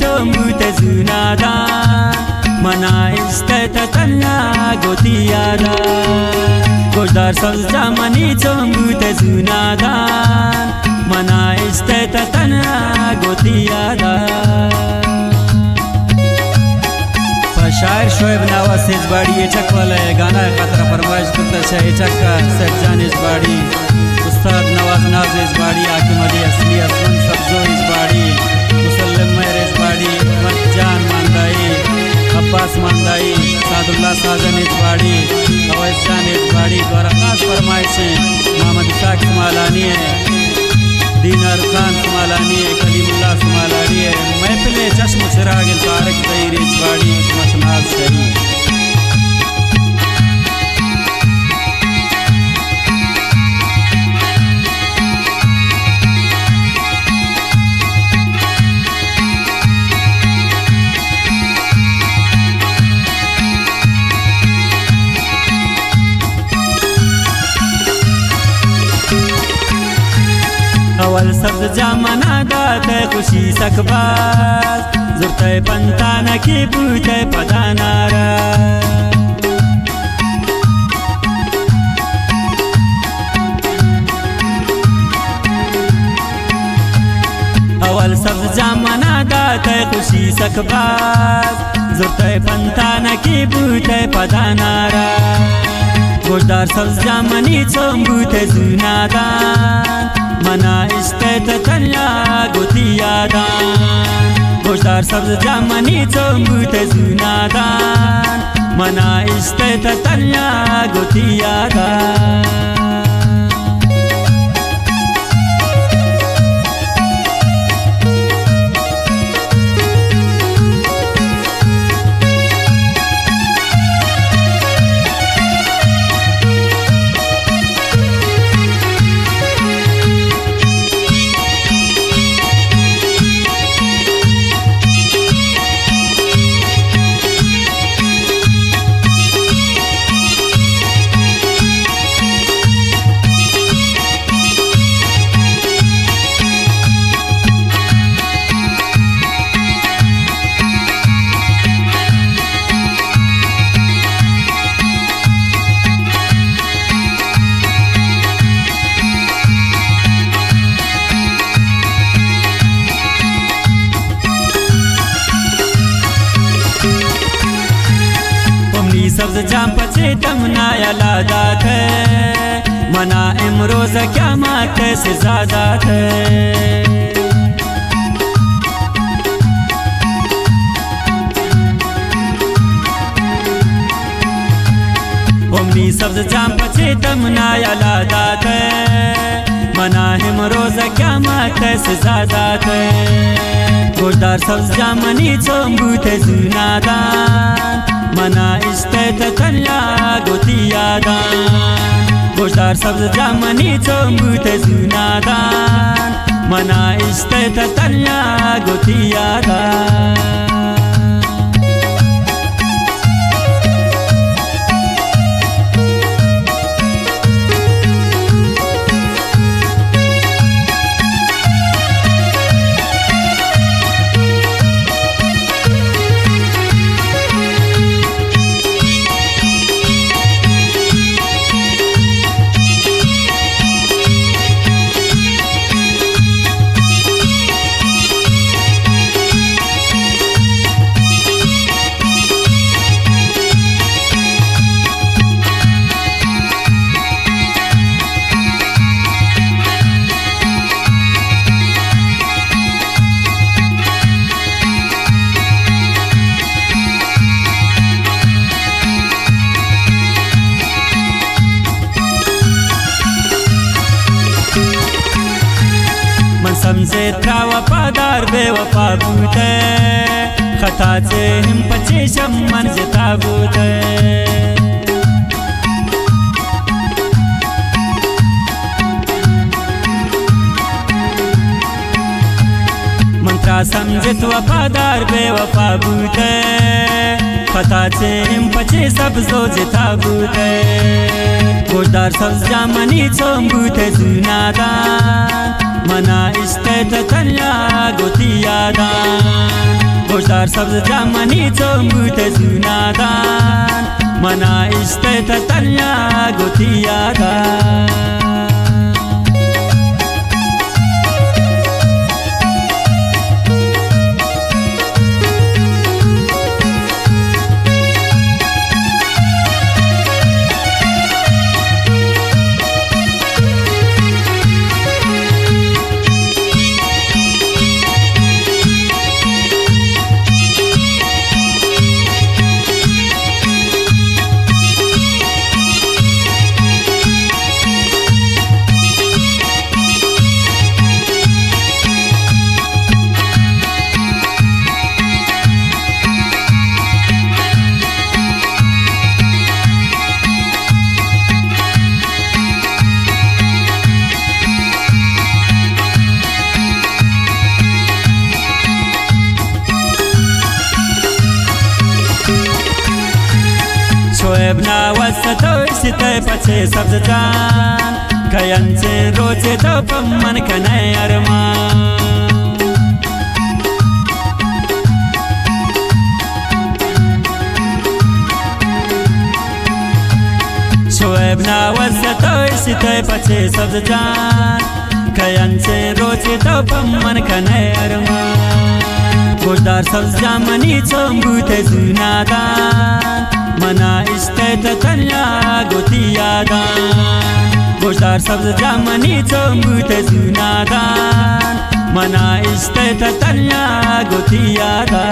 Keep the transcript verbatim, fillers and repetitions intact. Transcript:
चोमुतजुनादा मनाइस्ततन्ना गोतियादा Godar Salja money चोमुतजुनादा मनाइस्ततन्ना गोतियादा शायर शोएब नवाज से इस बाड़ी ये चक वाला है गाना है खतरा फरमाइश दुता शाह चक का सरजान इस बाड़ी उस्ताद नवाज नाज इस बाड़ी आकिम अली असली असलम सब्जो इस बाड़ी मुसलम मेहर इस बाड़ी मत जान मानदाई अब्बास मानदाई सादुल्ला साजन इस बाड़ी अवैस खान इस बाड़ी द्वारा खास फरमाइश है मोहम्मद इसाक मालानी है दीनार खान मालानी है कलीमुल्ला मालानी है महफिल चश्म चिराग तारक तैरी इस बाड़ी अवल सब्ज जामना दाते खुशी सकबाज जुरते पंताना की बूते पदानारा अवल सब जामना दाते खुशी सकबाज जुरते पंताना की बूते पदानारा गोदार सब जामनी चोंबूते जुनादा मना इस्ते तन्या गोतियादा गोश्तार सब्ज जामनी चोंबूते जुनादा मना इस्ते तन्या गोतियादा सब्ज जाम पचे तम नायला दात है मना इमरोज क्या मात से ज्यादा है उमनी सब्ज जाम पचे तम नायला दात है मना इमरोज क्या मात से ज्यादा है गोदार सब्ज जामनी चोंबूत जुनादा मना इस्ते तन्या गोतियादा गोश्तार सब्ज जामनी चोंबूते जुनादा मना इस्ते तन्या गोतियादा समझे था वफादार बेवफा बूत खता से हिम पचे शमन जता बूत मंत्रा समझित वफादार बेवफा बूत खता से हिम पचे सब जो जता बूत गोदार सब्ज जामनी चोंबूत जुनादा मना इस्ते तन्या गोतियादा گذار سبز دامنی تو بوده زنادان منا است تنیا گوییادان ابنا وسطوی سیتای پچه سبز جان کیان چه روچه تو پمن کنه ارمان شو ابنا وسطوی سیتای پچه سبز جان کیان چه روچه تو پمن کنه ارمان گوشدار سبز جامنی چون بوده زنادان منا است تنیا گوییادان گوشدار سبز جامنی چون بوده زنادان منا است تنیا گوییادان